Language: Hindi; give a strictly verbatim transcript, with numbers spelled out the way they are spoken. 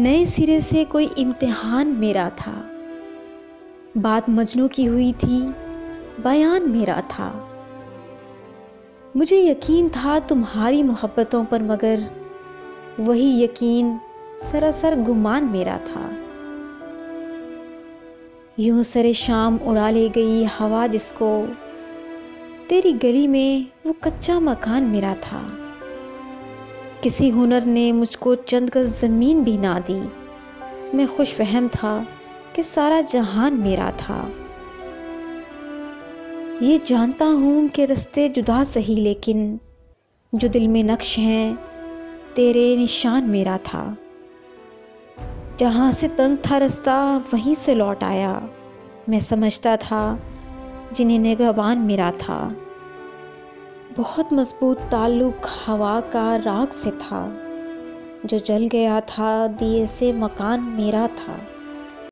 नए सिरे से कोई इम्तिहान मेरा था। बात मजनू की हुई थी, बयान मेरा था। मुझे यकीन था तुम्हारी मोहब्बतों पर, मगर वही यकीन सरासर गुमान मेरा था। यूं सरे शाम उड़ा ले गई हवा जिसको, तेरी गली में वो कच्चा मकान मेरा था। किसी हुनर ने मुझको चंद गज ज़मीन भी ना दी, मैं खुशफहम था कि सारा जहान मेरा था। ये जानता हूँ कि रस्ते जुदा सही, लेकिन जो दिल में नक्श हैं तेरे निशान मेरा था। जहाँ से तंग था रास्ता वहीं से लौट आया, मैं समझता था जिन्हें निगहबान मेरा था। बहुत मजबूत ताल्लुक हवा का राग से था, जो जल गया था दिए से मकान मेरा था।